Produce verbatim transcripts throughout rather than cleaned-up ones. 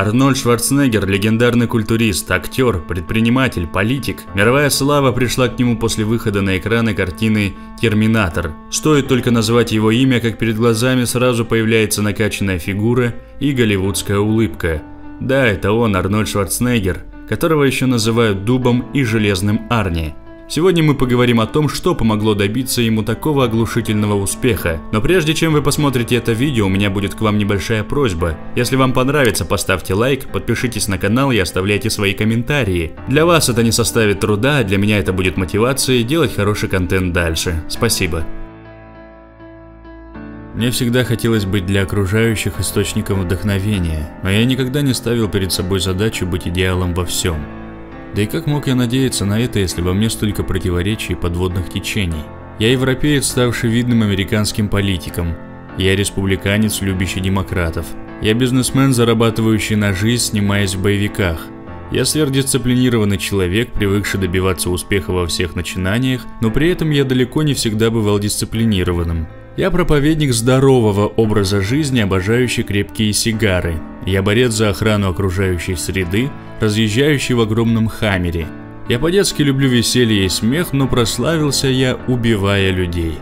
Арнольд Шварценеггер – легендарный культурист, актер, предприниматель, политик. Мировая слава пришла к нему после выхода на экраны картины «Терминатор». Стоит только назвать его имя, как перед глазами сразу появляется накачанная фигура и голливудская улыбка. Да, это он, Арнольд Шварценеггер, которого еще называют Дубом и Железным Арни. Сегодня мы поговорим о том, что помогло добиться ему такого оглушительного успеха. Но прежде чем вы посмотрите это видео, у меня будет к вам небольшая просьба. Если вам понравится, поставьте лайк, подпишитесь на канал и оставляйте свои комментарии. Для вас это не составит труда, а для меня это будет мотивацией делать хороший контент дальше. Спасибо. Мне всегда хотелось быть для окружающих источником вдохновения, но я никогда не ставил перед собой задачу быть идеалом во всем. Да и как мог я надеяться на это, если во мне столько противоречий и подводных течений? Я европеец, ставший видным американским политиком. Я республиканец, любящий демократов. Я бизнесмен, зарабатывающий на жизнь, снимаясь в боевиках. Я сверхдисциплинированный человек, привыкший добиваться успеха во всех начинаниях, но при этом я далеко не всегда бывал дисциплинированным. Я проповедник здорового образа жизни, обожающий крепкие сигары. Я борец за охрану окружающей среды, разъезжающий в огромном хаммере. Я по-детски люблю веселье и смех, но прославился я, убивая людей.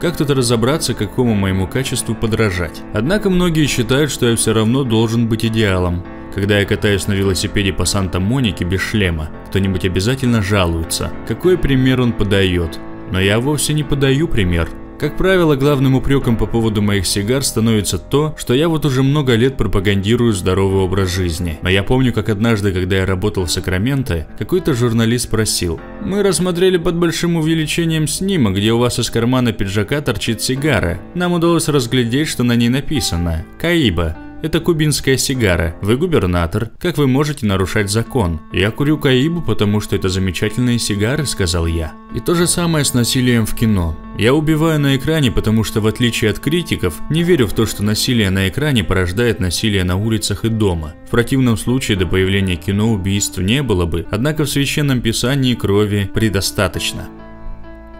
Как тут разобраться, какому моему качеству подражать? Однако многие считают, что я все равно должен быть идеалом. Когда я катаюсь на велосипеде по Санта-Монике без шлема, кто-нибудь обязательно жалуется. Какой пример он подает? Но я вовсе не подаю пример. Как правило, главным упреком по поводу моих сигар становится то, что я вот уже много лет пропагандирую здоровый образ жизни. Но я помню, как однажды, когда я работал в Сакраменто, какой-то журналист спросил: «Мы рассмотрели под большим увеличением снимок, где у вас из кармана пиджака торчит сигара. Нам удалось разглядеть, что на ней написано «Кайба». Это кубинская сигара. Вы губернатор. Как вы можете нарушать закон? Я курю каибу, потому что это замечательные сигары», — сказал я. И то же самое с насилием в кино. Я убиваю на экране, потому что, в отличие от критиков, не верю в то, что насилие на экране порождает насилие на улицах и дома. В противном случае до появления кино убийств не было бы, однако в Священном Писании крови предостаточно.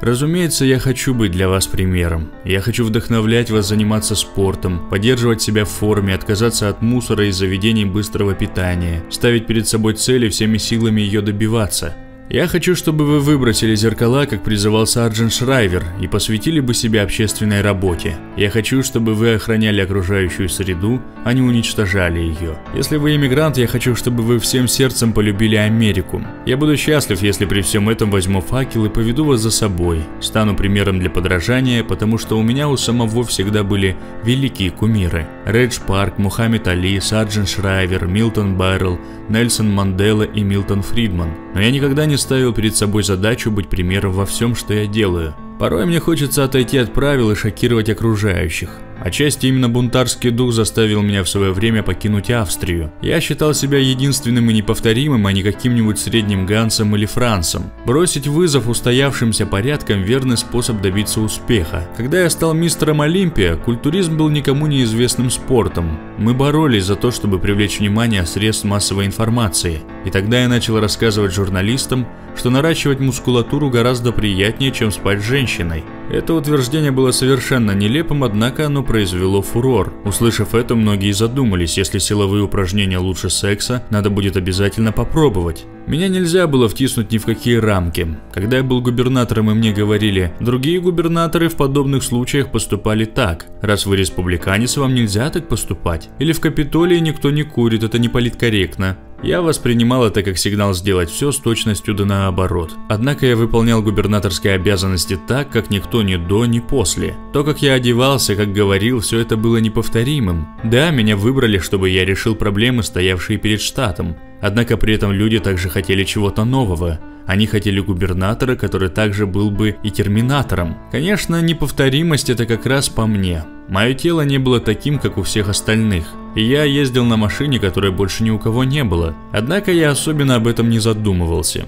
Разумеется, я хочу быть для вас примером. Я хочу вдохновлять вас заниматься спортом, поддерживать себя в форме, отказаться от мусора и заведений быстрого питания, ставить перед собой цели, всеми силами ее добиваться. Я хочу, чтобы вы выбросили зеркала, как призывал сержант Шрайвер, и посвятили бы себя общественной работе. Я хочу, чтобы вы охраняли окружающую среду, а не уничтожали ее. Если вы иммигрант, я хочу, чтобы вы всем сердцем полюбили Америку. Я буду счастлив, если при всем этом возьму факел и поведу вас за собой. Стану примером для подражания, потому что у меня у самого всегда были великие кумиры. Редж Парк, Мухаммед Али, сержант Шрайвер, Милтон Баррел, Нельсон Мандела и Милтон Фридман. Но я никогда не ставил перед собой задачу быть примером во всем, что я делаю. Порой мне хочется отойти от правил и шокировать окружающих. Отчасти именно бунтарский дух заставил меня в свое время покинуть Австрию. Я считал себя единственным и неповторимым, а не каким-нибудь средним Гансом или Францем. Бросить вызов устоявшимся порядкам – верный способ добиться успеха. Когда я стал мистером Олимпия, культуризм был никому неизвестным спортом. Мы боролись за то, чтобы привлечь внимание средств массовой информации. И тогда я начал рассказывать журналистам, что наращивать мускулатуру гораздо приятнее, чем спать с женщиной. Это утверждение было совершенно нелепым, однако оно произвело фурор. Услышав это, многие задумались: если силовые упражнения лучше секса, надо будет обязательно попробовать. Меня нельзя было втиснуть ни в какие рамки. Когда я был губернатором и мне говорили: другие губернаторы в подобных случаях поступали так, раз вы республиканец, вам нельзя так поступать. Или в Капитолии никто не курит, это не политкорректно. Я воспринимал это как сигнал сделать все с точностью да наоборот. Однако я выполнял губернаторские обязанности так, как никто ни до, ни после. То, как я одевался, как говорил, все это было неповторимым. Да, меня выбрали, чтобы я решил проблемы, стоявшие перед штатом. Однако при этом люди также хотели чего-то нового. Они хотели губернатора, который также был бы и терминатором. Конечно, неповторимость – это как раз по мне. Мое тело не было таким, как у всех остальных. И я ездил на машине, которой больше ни у кого не было. Однако я особенно об этом не задумывался.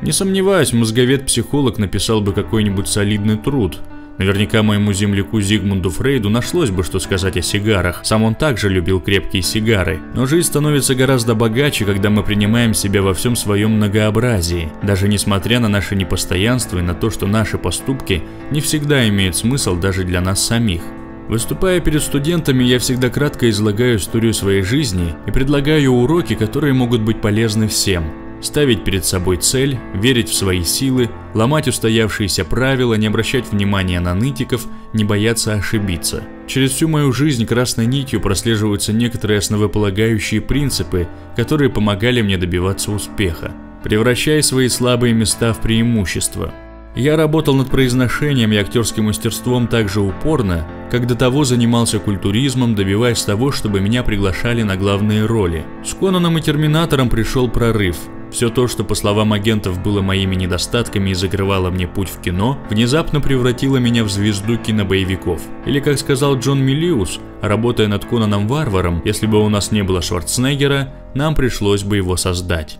Не сомневаюсь, мозговед-психолог написал бы какой-нибудь солидный труд. Наверняка моему земляку Зигмунду Фрейду нашлось бы, что сказать о сигарах. Сам он также любил крепкие сигары. Но жизнь становится гораздо богаче, когда мы принимаем себя во всем своем многообразии. Даже несмотря на наше непостоянство и на то, что наши поступки не всегда имеют смысл даже для нас самих. Выступая перед студентами, я всегда кратко излагаю историю своей жизни и предлагаю уроки, которые могут быть полезны всем. Ставить перед собой цель, верить в свои силы, ломать устоявшиеся правила, не обращать внимания на нытиков, не бояться ошибиться. Через всю мою жизнь красной нитью прослеживаются некоторые основополагающие принципы, которые помогали мне добиваться успеха. Превращай свои слабые места в преимущества. Я работал над произношением и актерским мастерством так же упорно, как до того занимался культуризмом, добиваясь того, чтобы меня приглашали на главные роли. С Конаном и Терминатором пришел прорыв. Все то, что, по словам агентов, было моими недостатками и закрывало мне путь в кино, внезапно превратило меня в звезду кинобоевиков. Или, как сказал Джон Миллиус, работая над Конаном Варваром, если бы у нас не было Шварценеггера, нам пришлось бы его создать.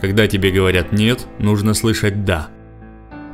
Когда тебе говорят «нет», нужно слышать «да».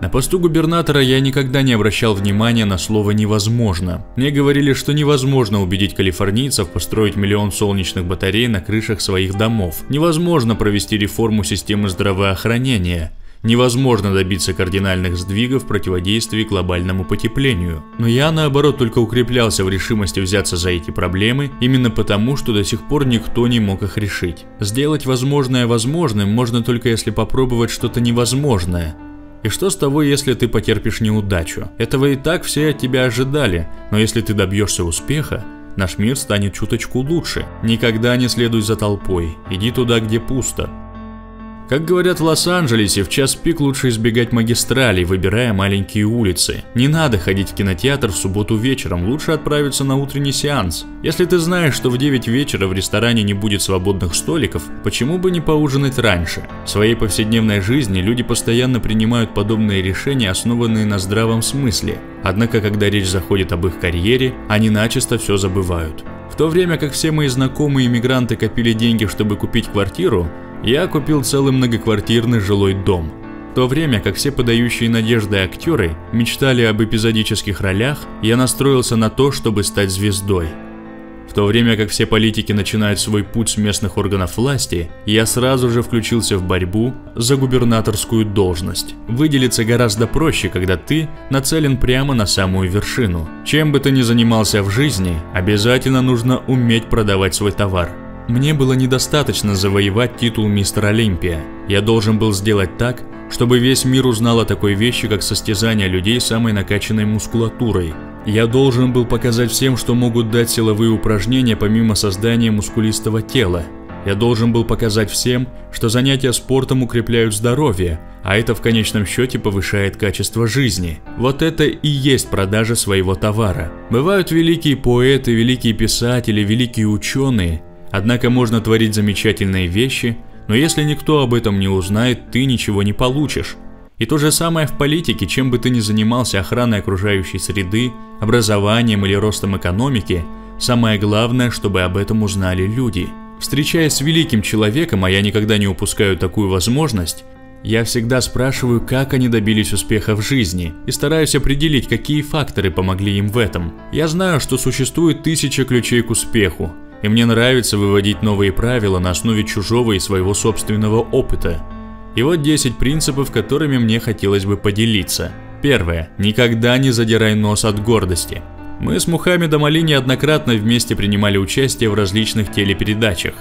На посту губернатора я никогда не обращал внимания на слово «невозможно». Мне говорили, что невозможно убедить калифорнийцев построить миллион солнечных батарей на крышах своих домов. Невозможно провести реформу системы здравоохранения. Невозможно добиться кардинальных сдвигов в противодействии глобальному потеплению. Но я, наоборот, только укреплялся в решимости взяться за эти проблемы, именно потому, что до сих пор никто не мог их решить. Сделать возможное возможным можно только если попробовать что-то невозможное. И что с того, если ты потерпишь неудачу? Этого и так все от тебя ожидали, но если ты добьешься успеха, наш мир станет чуточку лучше. Никогда не следуй за толпой, иди туда, где пусто. Как говорят в Лос-Анджелесе, в час пик лучше избегать магистралей, выбирая маленькие улицы. Не надо ходить в кинотеатр в субботу вечером, лучше отправиться на утренний сеанс. Если ты знаешь, что в девять вечера в ресторане не будет свободных столиков, почему бы не поужинать раньше? В своей повседневной жизни люди постоянно принимают подобные решения, основанные на здравом смысле. Однако, когда речь заходит об их карьере, они начисто все забывают. В то время как все мои знакомые иммигранты копили деньги, чтобы купить квартиру, я купил целый многоквартирный жилой дом. В то время как все подающие надежды актеры мечтали об эпизодических ролях, я настроился на то, чтобы стать звездой. В то время как все политики начинают свой путь с местных органов власти, я сразу же включился в борьбу за губернаторскую должность. Выделиться гораздо проще, когда ты нацелен прямо на самую вершину. Чем бы ты ни занимался в жизни, обязательно нужно уметь продавать свой товар. Мне было недостаточно завоевать титул мистер Олимпия. Я должен был сделать так, чтобы весь мир узнал о такой вещи, как состязание людей с самой накачанной мускулатурой. Я должен был показать всем, что могут дать силовые упражнения помимо создания мускулистого тела. Я должен был показать всем, что занятия спортом укрепляют здоровье, а это в конечном счете повышает качество жизни. Вот это и есть продажа своего товара. Бывают великие поэты, великие писатели, великие ученые. Однако можно творить замечательные вещи, но если никто об этом не узнает, ты ничего не получишь. И то же самое в политике, чем бы ты ни занимался охраной окружающей среды, образованием или ростом экономики, самое главное, чтобы об этом узнали люди. Встречаясь с великим человеком, а я никогда не упускаю такую возможность, я всегда спрашиваю, как они добились успеха в жизни, и стараюсь определить, какие факторы помогли им в этом. Я знаю, что существует тысяча ключей к успеху, и мне нравится выводить новые правила на основе чужого и своего собственного опыта. И вот десять принципов, которыми мне хотелось бы поделиться. Первое. Никогда не задирай нос от гордости. Мы с Мухаммедом Али неоднократно вместе принимали участие в различных телепередачах.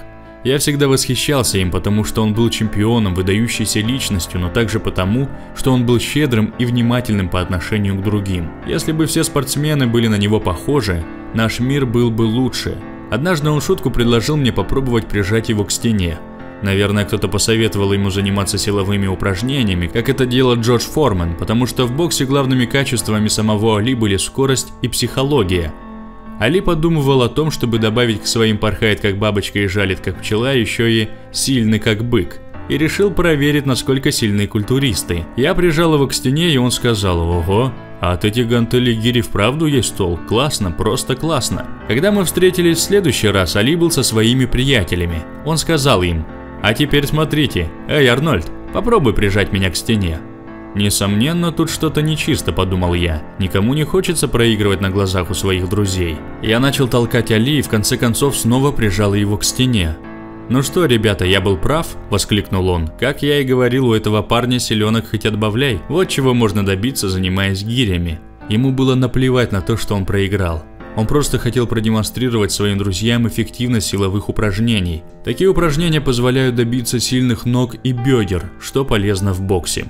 Я всегда восхищался им, потому что он был чемпионом, выдающейся личностью, но также потому, что он был щедрым и внимательным по отношению к другим. Если бы все спортсмены были на него похожи, наш мир был бы лучше. Однажды он в шутку предложил мне попробовать прижать его к стене. Наверное, кто-то посоветовал ему заниматься силовыми упражнениями, как это делал Джордж Форман, потому что в боксе главными качествами самого Али были скорость и психология. Али подумывал о том, чтобы добавить к своим «порхает как бабочка и жалит как пчела» еще и «сильный как бык», и решил проверить, насколько сильны культуристы. Я прижал его к стене, и он сказал: «Ого! А от этих гантелей гири вправду есть толк, классно, просто классно». Когда мы встретились в следующий раз, Али был со своими приятелями. Он сказал им: «А теперь смотрите, эй, Арнольд, попробуй прижать меня к стене». «Несомненно, тут что-то нечисто», — подумал я. «Никому не хочется проигрывать на глазах у своих друзей». Я начал толкать Али и в конце концов снова прижал его к стене. «Ну что, ребята, я был прав?» – воскликнул он. «Как я и говорил, у этого парня силенок хоть отбавляй. Вот чего можно добиться, занимаясь гирями». Ему было наплевать на то, что он проиграл. Он просто хотел продемонстрировать своим друзьям эффективность силовых упражнений. Такие упражнения позволяют добиться сильных ног и бедер, что полезно в боксе.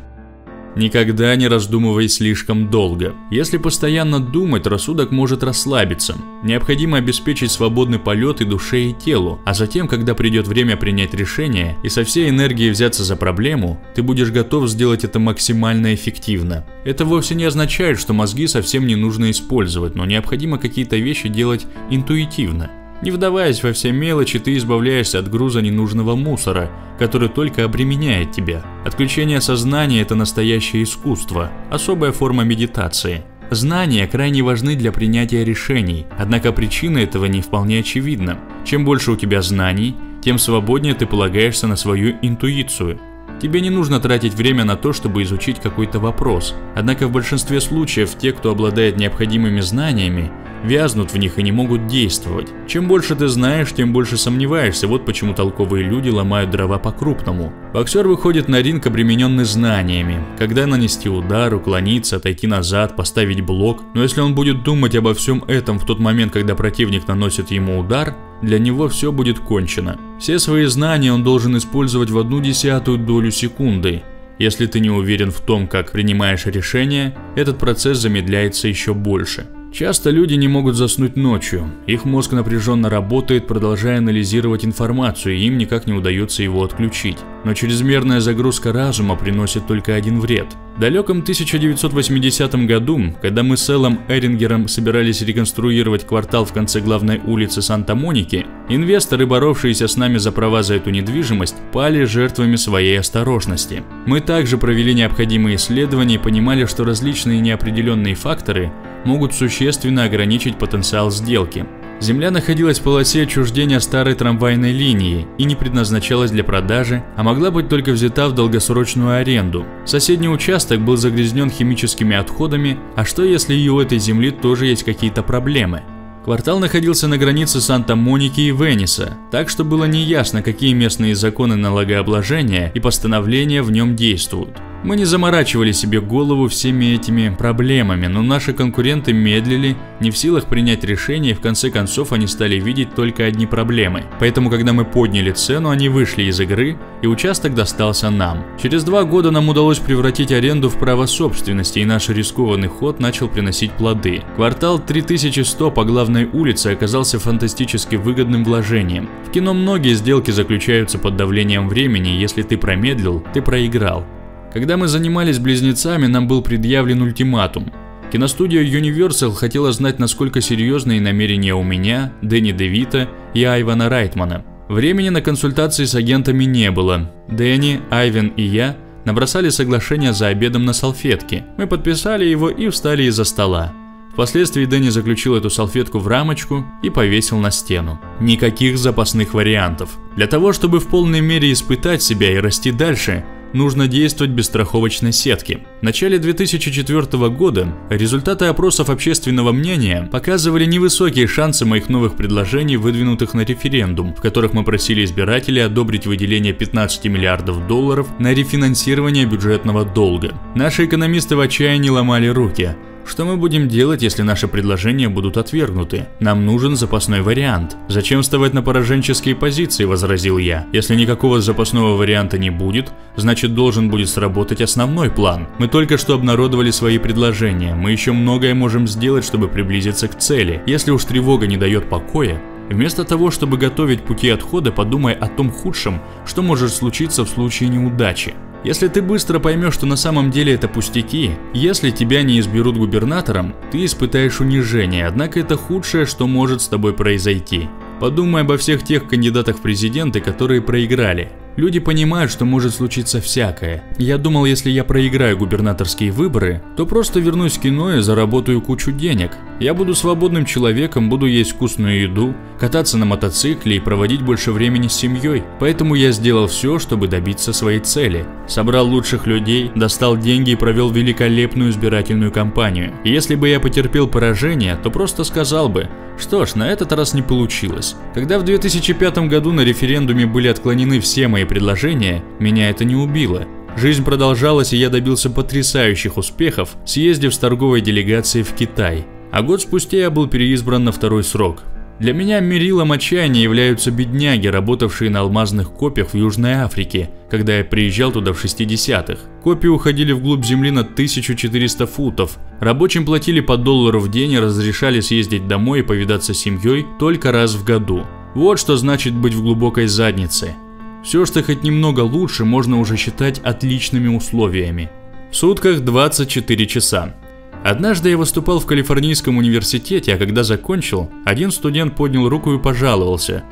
Никогда не раздумывай слишком долго. Если постоянно думать, рассудок может расслабиться. Необходимо обеспечить свободный полет и душе, и телу, а затем, когда придет время принять решение и со всей энергией взяться за проблему, ты будешь готов сделать это максимально эффективно. Это вовсе не означает, что мозги совсем не нужно использовать, но необходимо какие-то вещи делать интуитивно. Не вдаваясь во все мелочи, ты избавляешься от груза ненужного мусора, который только обременяет тебя. Отключение сознания – это настоящее искусство, особая форма медитации. Знания крайне важны для принятия решений, однако причина этого не вполне очевидна. Чем больше у тебя знаний, тем свободнее ты полагаешься на свою интуицию. Тебе не нужно тратить время на то, чтобы изучить какой-то вопрос. Однако в большинстве случаев те, кто обладает необходимыми знаниями, вязнут в них и не могут действовать. Чем больше ты знаешь, тем больше сомневаешься, вот почему толковые люди ломают дрова по-крупному. Боксер выходит на ринг, обремененный знаниями. Когда нанести удар, уклониться, отойти назад, поставить блок. Но если он будет думать обо всем этом в тот момент, когда противник наносит ему удар, для него все будет кончено. Все свои знания он должен использовать в одну десятую долю секунды. Если ты не уверен в том, как принимаешь решение, этот процесс замедляется еще больше. Часто люди не могут заснуть ночью, их мозг напряженно работает, продолжая анализировать информацию, и им никак не удается его отключить. Но чрезмерная загрузка разума приносит только один вред. В далеком тысяча девятьсот восьмидесятом году, когда мы с Элом Эррингером собирались реконструировать квартал в конце главной улицы Санта-Моники, инвесторы, боровшиеся с нами за права за эту недвижимость, пали жертвами своей осторожности. Мы также провели необходимые исследования и понимали, что различные неопределенные факторы могут существенно ограничить потенциал сделки. Земля находилась в полосе отчуждения старой трамвайной линии и не предназначалась для продажи, а могла быть только взята в долгосрочную аренду. Соседний участок был загрязнен химическими отходами, а что если и у этой земли тоже есть какие-то проблемы? Квартал находился на границе Санта-Моники и Вениса, так что было неясно, какие местные законы налогообложения и постановления в нем действуют. Мы не заморачивали себе голову всеми этими проблемами, но наши конкуренты медлили, не в силах принять решение, и в конце концов они стали видеть только одни проблемы. Поэтому, когда мы подняли цену, они вышли из игры, и участок достался нам. Через два года нам удалось превратить аренду в право собственности, и наш рискованный ход начал приносить плоды. Квартал три тысячи сто по главной улице оказался фантастически выгодным вложением. В кино многие сделки заключаются под давлением времени, если ты промедлил, ты проиграл. Когда мы занимались «Близнецами», нам был предъявлен ультиматум. Киностудия Universal хотела знать, насколько серьезные намерения у меня, Дэнни Девито и Айвана Райтмана. Времени на консультации с агентами не было. Дэнни, Айвен и я набросали соглашение за обедом на салфетке. Мы подписали его и встали из-за стола. Впоследствии Дэнни заключил эту салфетку в рамочку и повесил на стену. Никаких запасных вариантов. Для того, чтобы в полной мере испытать себя и расти дальше, нужно действовать без страховочной сетки. В начале две тысячи четвёртого года результаты опросов общественного мнения показывали невысокие шансы моих новых предложений, выдвинутых на референдум, в которых мы просили избирателей одобрить выделение пятнадцати миллиардов долларов на рефинансирование бюджетного долга. Наши экономисты в отчаянии ломали руки. Что мы будем делать, если наши предложения будут отвергнуты? Нам нужен запасной вариант. Зачем вставать на пораженческие позиции, возразил я. Если никакого запасного варианта не будет, значит должен будет сработать основной план. Мы только что обнародовали свои предложения, мы еще многое можем сделать, чтобы приблизиться к цели. Если уж тревога не дает покоя, вместо того, чтобы готовить пути отхода, подумай о том худшем, что может случиться в случае неудачи. Если ты быстро поймешь, что на самом деле это пустяки, если тебя не изберут губернатором, ты испытаешь унижение, однако это худшее, что может с тобой произойти. Подумай обо всех тех кандидатах в президенты, которые проиграли. Люди понимают, что может случиться всякое. Я думал, если я проиграю губернаторские выборы, то просто вернусь в кино и заработаю кучу денег. Я буду свободным человеком, буду есть вкусную еду, кататься на мотоцикле и проводить больше времени с семьей. Поэтому я сделал все, чтобы добиться своей цели. Собрал лучших людей, достал деньги и провел великолепную избирательную кампанию. И если бы я потерпел поражение, то просто сказал бы: что ж, на этот раз не получилось. Когда в две тысячи пятом году на референдуме были отклонены все мои предложения, меня это не убило. Жизнь продолжалась, и я добился потрясающих успехов, съездив с торговой делегацией в Китай. А год спустя я был переизбран на второй срок. Для меня мерилом отчаяния являются бедняги, работавшие на алмазных копиях в Южной Африке, когда я приезжал туда в шестидесятых. Копии уходили вглубь земли на тысячу четыреста футов, рабочим платили по доллару в день и разрешали съездить домой и повидаться с семьей только раз в году. Вот что значит быть в глубокой заднице. Все, что хоть немного лучше, можно уже считать отличными условиями. В сутках двадцать четыре часа. Однажды я выступал в Калифорнийском университете, а когда закончил, один студент поднял руку и пожаловался.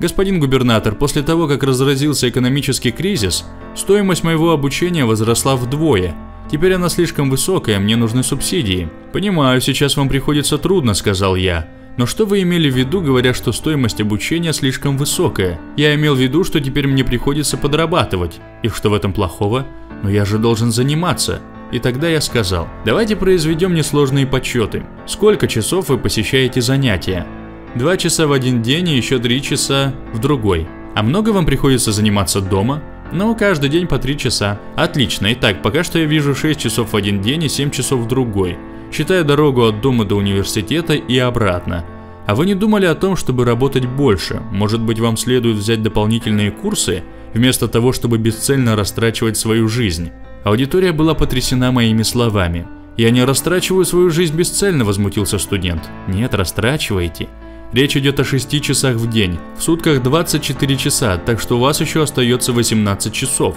«Господин губернатор, после того, как разразился экономический кризис, стоимость моего обучения возросла вдвое. Теперь она слишком высокая, мне нужны субсидии». «Понимаю, сейчас вам приходится трудно», — сказал я. «Но что вы имели в виду, говоря, что стоимость обучения слишком высокая? Я имел в виду, что теперь мне приходится подрабатывать. И что в этом плохого? Но я же должен заниматься». И тогда я сказал: давайте произведем несложные подсчеты. Сколько часов вы посещаете занятия? Два часа в один день и еще три часа в другой. А много вам приходится заниматься дома? Ну, каждый день по три часа. Отлично, итак, пока что я вижу шесть часов в один день и семь часов в другой, считая дорогу от дома до университета и обратно. А вы не думали о том, чтобы работать больше? Может быть, вам следует взять дополнительные курсы, вместо того, чтобы бесцельно растрачивать свою жизнь? Аудитория была потрясена моими словами. «Я не растрачиваю свою жизнь бесцельно», — возмутился студент. «Нет, растрачиваете. Речь идет о шести часах в день, в сутках двадцать четыре часа, так что у вас еще остается восемнадцать часов.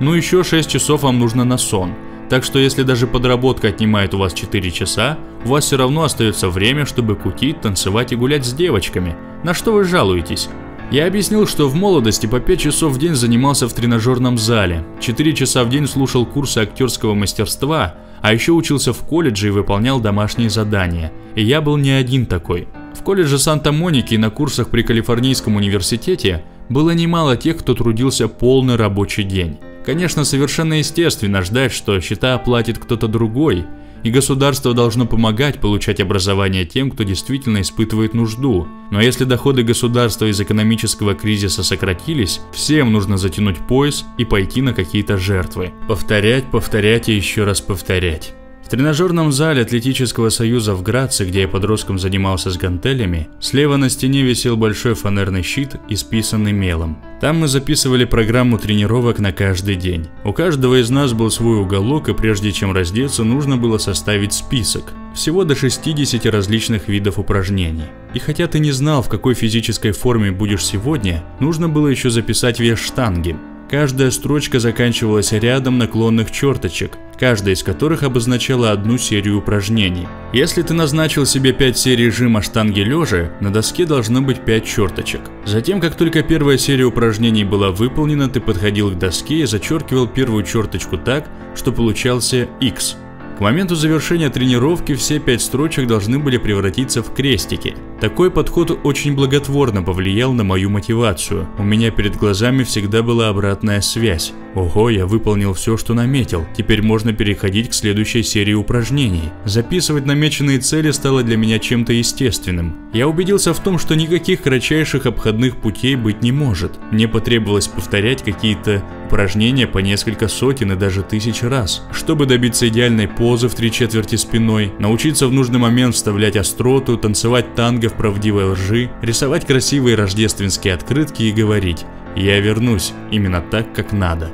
Ну еще шесть часов вам нужно на сон. Так что если даже подработка отнимает у вас четыре часа, у вас все равно остается время, чтобы кутить, танцевать и гулять с девочками. На что вы жалуетесь?» Я объяснил, что в молодости по пять часов в день занимался в тренажерном зале, четыре часа в день слушал курсы актерского мастерства, а еще учился в колледже и выполнял домашние задания. И я был не один такой. В колледже Санта-Моники и на курсах при Калифорнийском университете было немало тех, кто трудился полный рабочий день. Конечно, совершенно естественно ждать, что счета оплатит кто-то другой, и государство должно помогать получать образование тем, кто действительно испытывает нужду. Но если доходы государства из экономического кризиса сократились, всем нужно затянуть пояс и пойти на какие-то жертвы. Повторять, повторять и еще раз повторять. В тренажерном зале Атлетического Союза в Граце, где я подростком занимался с гантелями, слева на стене висел большой фанерный щит, исписанный мелом. Там мы записывали программу тренировок на каждый день. У каждого из нас был свой уголок, и прежде чем раздеться, нужно было составить список. Всего до шестидесяти различных видов упражнений. И хотя ты не знал, в какой физической форме будешь сегодня, нужно было еще записать вес штанги. Каждая строчка заканчивалась рядом наклонных черточек, каждая из которых обозначала одну серию упражнений. Если ты назначил себе пять серий жима штанги лежа, на доске должно быть пять черточек. Затем, как только первая серия упражнений была выполнена, ты подходил к доске и зачеркивал первую черточку так, что получался X. К моменту завершения тренировки все пять строчек должны были превратиться в крестики. Такой подход очень благотворно повлиял на мою мотивацию. У меня перед глазами всегда была обратная связь. Ого, я выполнил все, что наметил. Теперь можно переходить к следующей серии упражнений. Записывать намеченные цели стало для меня чем-то естественным. Я убедился в том, что никаких кратчайших обходных путей быть не может. Мне потребовалось повторять какие-то упражнения по несколько сотен и даже тысяч раз, чтобы добиться идеальной позы в три четверти спиной, научиться в нужный момент вставлять остроту, танцевать танго в правдивой лжи, рисовать красивые рождественские открытки и говорить: «Я вернусь» именно так, как надо.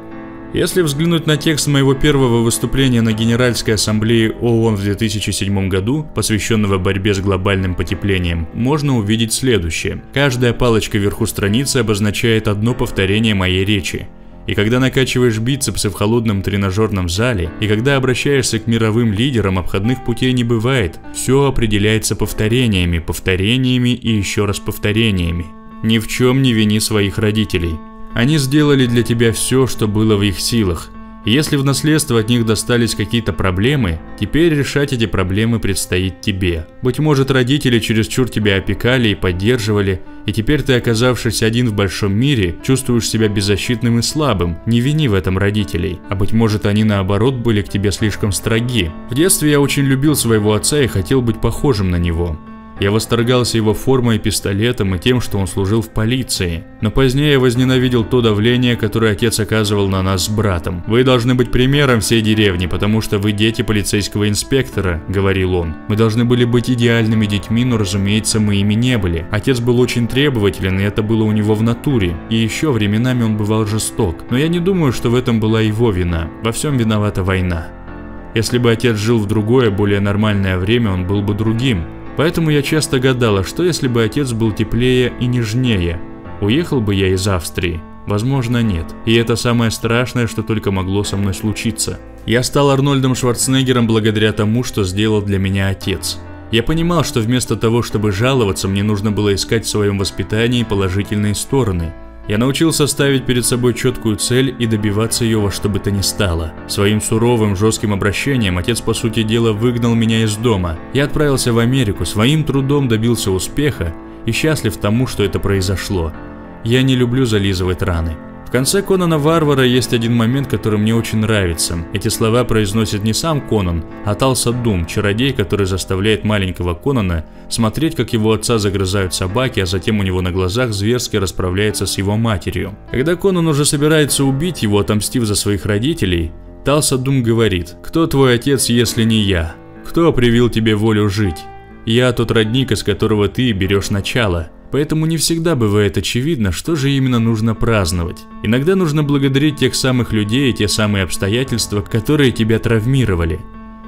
Если взглянуть на текст моего первого выступления на Генеральской Ассамблее ООН в две тысячи седьмом году, посвященного борьбе с глобальным потеплением, можно увидеть следующее. Каждая палочка вверху страницы обозначает одно повторение моей речи. И когда накачиваешь бицепсы в холодном тренажерном зале, и когда обращаешься к мировым лидерам, обходных путей не бывает. Все определяется повторениями, повторениями и еще раз повторениями. Ни в чем не вини своих родителей. Они сделали для тебя все, что было в их силах. Если в наследство от них достались какие-то проблемы, теперь решать эти проблемы предстоит тебе. Быть может, родители чересчур тебя опекали и поддерживали, и теперь ты, оказавшись один в большом мире, чувствуешь себя беззащитным и слабым. Не вини в этом родителей, а быть может, они наоборот были к тебе слишком строги. В детстве я очень любил своего отца и хотел быть похожим на него. Я восторгался его формой и пистолетом и тем, что он служил в полиции. Но позднее я возненавидел то давление, которое отец оказывал на нас с братом. «Вы должны быть примером всей деревни, потому что вы дети полицейского инспектора», — говорил он. «Мы должны были быть идеальными детьми, но, разумеется, мы ими не были. Отец был очень требователен, и это было у него в натуре. И еще временами он бывал жесток. Но я не думаю, что в этом была его вина. Во всем виновата война. Если бы отец жил в другое, более нормальное время, он был бы другим. Поэтому я часто гадала, что если бы отец был теплее и нежнее, уехал бы я из Австрии? Возможно, нет. И это самое страшное, что только могло со мной случиться. Я стал Арнольдом Шварценеггером благодаря тому, что сделал для меня отец. Я понимал, что вместо того, чтобы жаловаться, мне нужно было искать в своем воспитании положительные стороны. Я научился ставить перед собой четкую цель и добиваться ее во что бы то ни стало. Своим суровым, жестким обращением отец, по сути дела, выгнал меня из дома. Я отправился в Америку, своим трудом добился успеха и счастлив тому, что это произошло. Я не люблю зализывать раны. В конце «Конана Варвара» есть один момент, который мне очень нравится. Эти слова произносит не сам Конан, а Тулса Дум, чародей, который заставляет маленького Конана смотреть, как его отца загрызают собаки, а затем у него на глазах зверски расправляется с его матерью. Когда Конан уже собирается убить его, отомстив за своих родителей, Тулса Дум говорит: «Кто твой отец, если не я? Кто привил тебе волю жить? Я тот родник, из которого ты берешь начало». Поэтому не всегда бывает очевидно, что же именно нужно праздновать. Иногда нужно благодарить тех самых людей и те самые обстоятельства, которые тебя травмировали.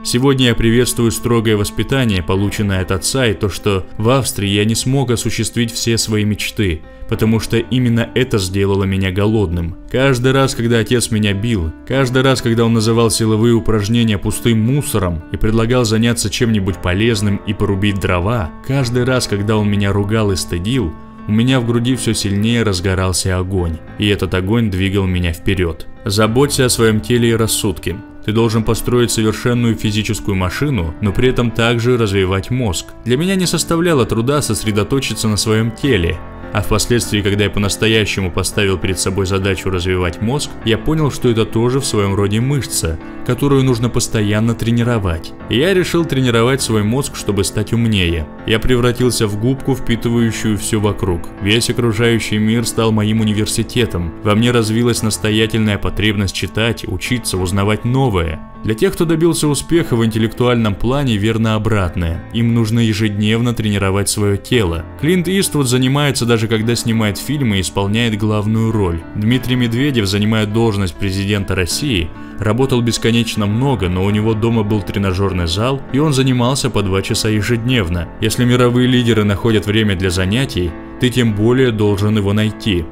Сегодня я приветствую строгое воспитание, полученное от отца, и то, что в Австрии я не смог осуществить все свои мечты, потому что именно это сделало меня голодным. Каждый раз, когда отец меня бил, каждый раз, когда он называл силовые упражнения пустым мусором и предлагал заняться чем-нибудь полезным и порубить дрова, каждый раз, когда он меня ругал и стыдил, у меня в груди все сильнее разгорался огонь, и этот огонь двигал меня вперед. Заботься о своем теле и рассудке. Ты должен построить совершенную физическую машину, но при этом также развивать мозг. Для меня не составляло труда сосредоточиться на своем теле, а впоследствии, когда я по-настоящему поставил перед собой задачу развивать мозг, я понял, что это тоже в своем роде мышца, которую нужно постоянно тренировать. И я решил тренировать свой мозг, чтобы стать умнее. Я превратился в губку, впитывающую все вокруг. Весь окружающий мир стал моим университетом. Во мне развилась настоятельная потребность читать, учиться, узнавать новое. Для тех, кто добился успеха в интеллектуальном плане, верно обратное. Им нужно ежедневно тренировать свое тело. Клинт Иствуд занимается даже когда снимает фильмы и исполняет главную роль. Дмитрий Медведев, занимая должность президента России, работал бесконечно много, но у него дома был тренажерный зал, и он занимался по два часа ежедневно. Если мировые лидеры находят время для занятий, ты тем более должен его найти.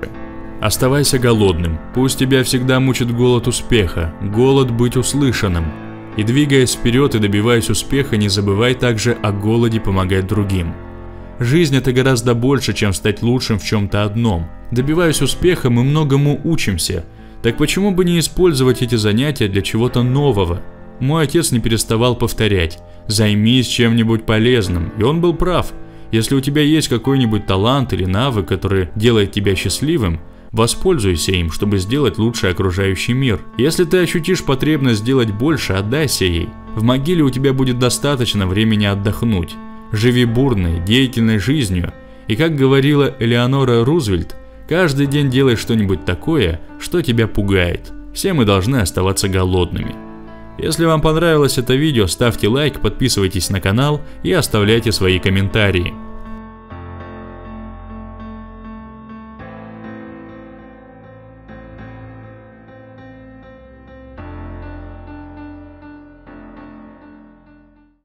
Оставайся голодным. Пусть тебя всегда мучит голод успеха, голод быть услышанным. И двигаясь вперед и добиваясь успеха, не забывай также о голоде помогать другим. Жизнь – это гораздо больше, чем стать лучшим в чем-то одном. Добиваясь успеха, мы многому учимся. Так почему бы не использовать эти занятия для чего-то нового? Мой отец не переставал повторять: «Займись чем-нибудь полезным». И он был прав. Если у тебя есть какой-нибудь талант или навык, который делает тебя счастливым, воспользуйся им, чтобы сделать лучше окружающий мир. Если ты ощутишь потребность сделать больше, отдайся ей. В могиле у тебя будет достаточно времени отдохнуть. Живи бурной, деятельной жизнью. И, как говорила Элеонора Рузвельт, каждый день делай что-нибудь такое, что тебя пугает. Все мы должны оставаться голодными. Если вам понравилось это видео, ставьте лайк, подписывайтесь на канал и оставляйте свои комментарии.